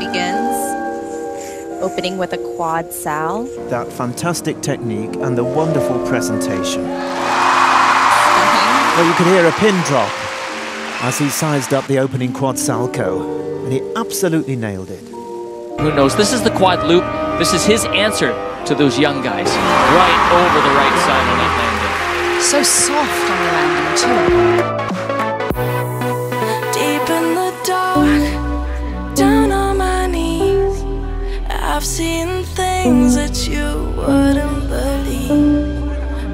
begins, opening with a quad sal. That fantastic technique and the wonderful presentation. Well, you could hear a pin drop as he sized up the opening quad salco, and he absolutely nailed it. Who knows? This is the quad loop. This is his answer to those young guys. Right over the right side of that landing. So soft on the landing, too. Deep in the dark, down on my knees, I've seen things that you wouldn't believe.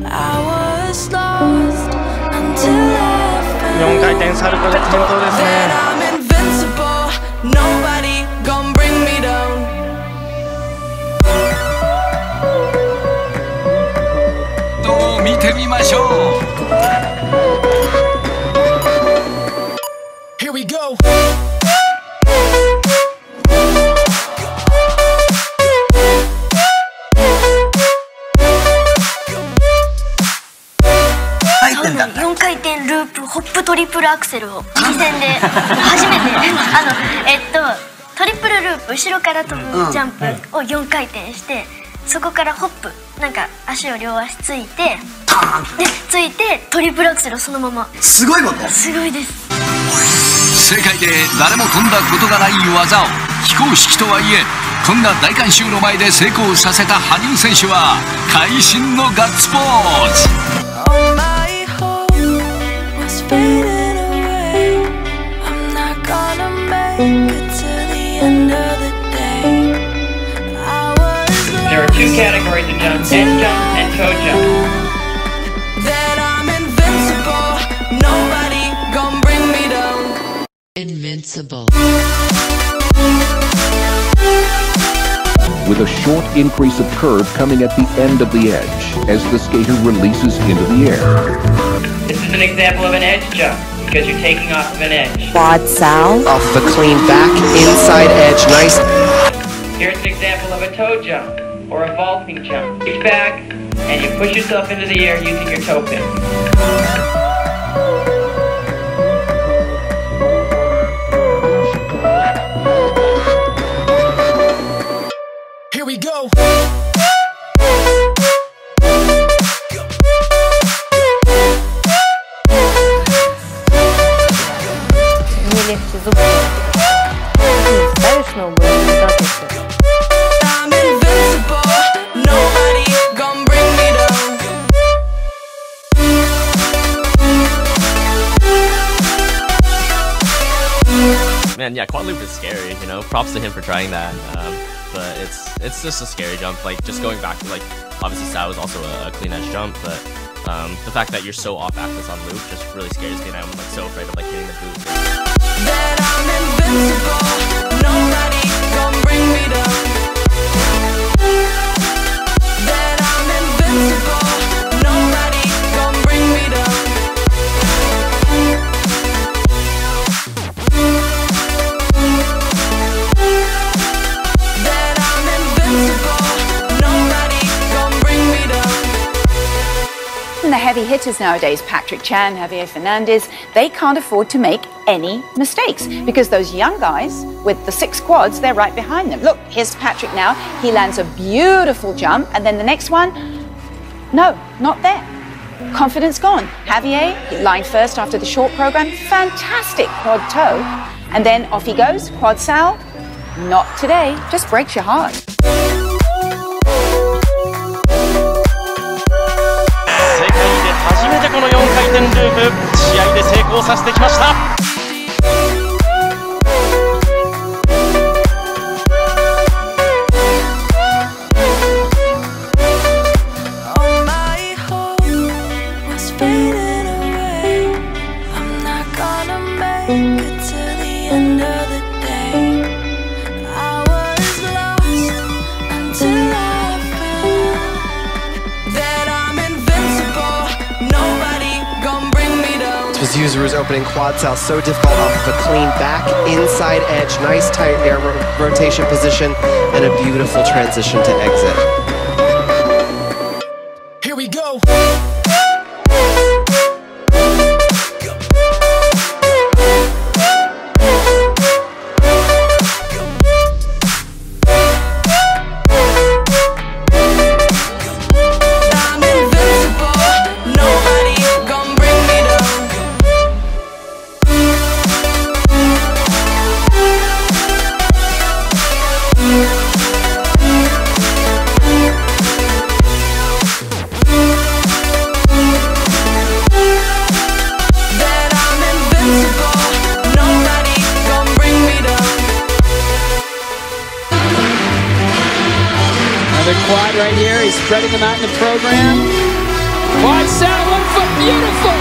I was lost until I found that I'm invincible. Nobody gonna bring me down. Here we go. All my hope was fading away. I'm not gonna make it to the end of the day. There are two categories of jumps, end jump and toe jump. Invincible. With a short increase of curve coming at the end of the edge as the skater releases into the air. This is an example of an edge jump because you're taking off of an edge. Quad sal. Off the clean back, inside edge, nice. Here's an example of a toe jump or a vaulting jump. Reach back and you push yourself into the air using your toe pin. We go. I'm invincible. Nobody gonna bring me down. Man, yeah, quad loop is scary. You know, props to him for trying that. But it's just a scary jump. Like, just going back to, like, obviously that was also a clean edge jump, but the fact that you're so off axis on loop just really scares me, and I'm, like, so afraid of, like, hitting the boot. That I'm invincible, nobody gonna bring me down. That I'm invincible, nobody gonna bring me down. The heavy hitters nowadays, Patrick Chan, Javier Fernandez, they can't afford to make any mistakes because those young guys with the 6 quads, they're right behind them. Look, here's Patrick now. He lands a beautiful jump, and then the next one, no, not there. Confidence gone. Javier, line first after the short program, fantastic quad toe, and then off he goes, quad sal, not today, just breaks your heart. Yuzuru's opening quad sal, so difficult off the clean back, inside edge, nice tight air rotation position, and a beautiful transition to exit. Here we go! quad right here. He's spreading them out in the program. Quad set, 1 foot, beautiful.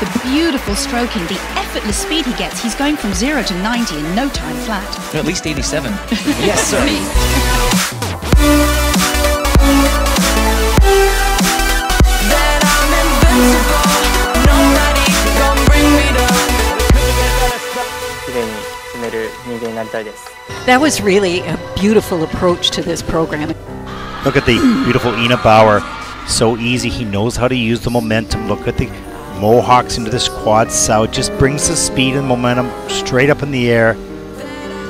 The beautiful stroking, the effortless speed he gets. He's going from 0 to 90 in no time flat. At least 87. Yes, sir. That was really a beautiful approach to this program. Look at the beautiful Ina Bauer. So easy. He knows how to use the momentum. Look at the Mohawks into this quad south, just brings the speed and momentum straight up in the air.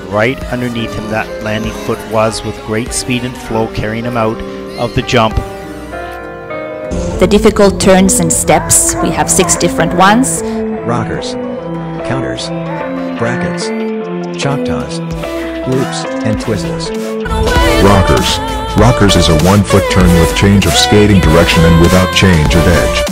Right underneath him, that landing foot was with great speed and flow, carrying him out of the jump. The difficult turns and steps, we have 6 different ones. Rockers, counters, brackets, choctaws, loops, and twizzles. Rockers. Rockers is a 1-foot turn with change of skating direction and without change of edge.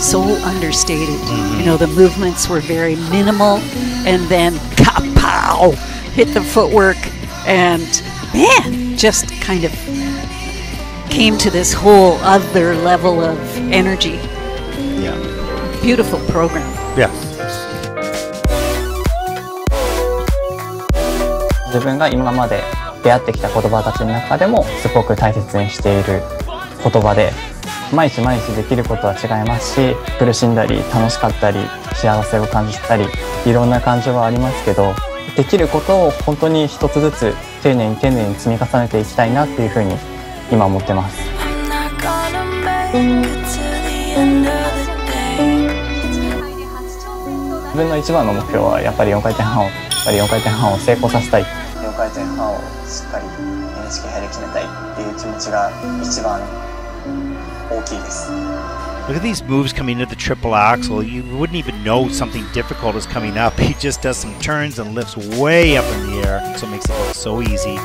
So understated. You know, the movements were very minimal, and then kapow, hit the footwork, and man, just kind of came to this whole other level of energy. Yeah. Beautiful program. Yeah. 自分が今まで出会ってきた言葉たちの中でもすごく大切にしている言葉で。 毎日毎日できることは違いますし、苦しんだり楽しかったり幸せを感じたり、いろんな感情はありますけど、できることを本当に一つずつ丁寧に丁寧に積み重ねていきたいなっていうふうに今思ってます。自分の一番の目標はやっぱり4回転半を成功させたい。4回転半をしっかりNHK杯で決めたいっていう気持ちが一番。 Look at these moves coming into the triple axel. You wouldn't even know something difficult is coming up. He just does some turns and lifts way up in the air, so it makes it look so easy.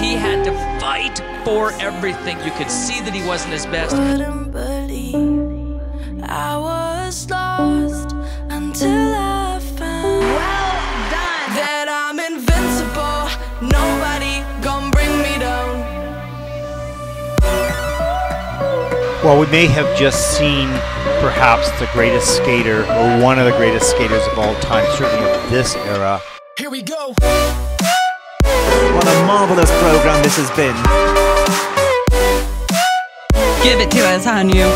He had to fight for everything. You could see that he wasn't his best. Couldn't believe I was lost until I found. Well Well, we may have just seen perhaps the greatest skater, or one of the greatest skaters of all time, certainly of this era. Here we go! What a marvelous program this has been. Give it to us, Hanyu.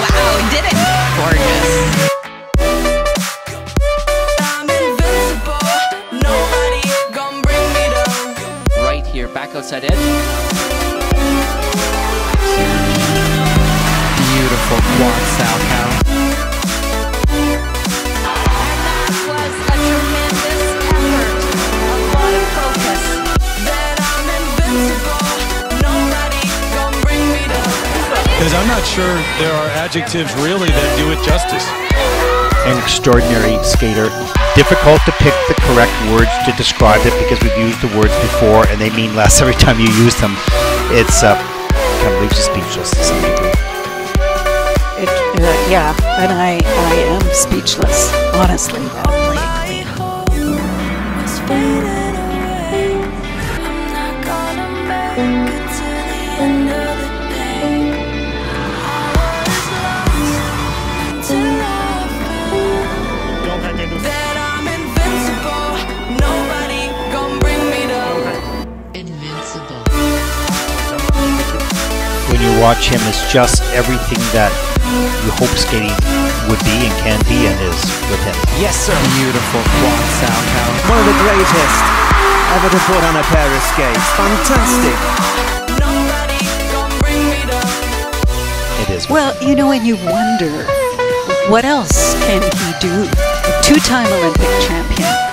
Wow, we did it! Gorgeous. Back outside edge. Beautiful quad style count. And that was a tremendous effort, a lot of focus. That I'm invincible, nobody gonna bring me down. Because I'm not sure there are adjectives really that do it justice. An extraordinary skater. Difficult to pick the correct words to describe it because we've used the words before and they mean less every time you use them. It's kind of leaves you speechless to some degree. Yeah, and I am speechless, honestly. Watch him is just everything that you hope skating would be and can be and is with him. Yes, sir. Beautiful quad sound count. One of the greatest ever to put on a pair of skates. Fantastic. It is. Well, you know, and you wonder, what else can he do? A two-time Olympic champion.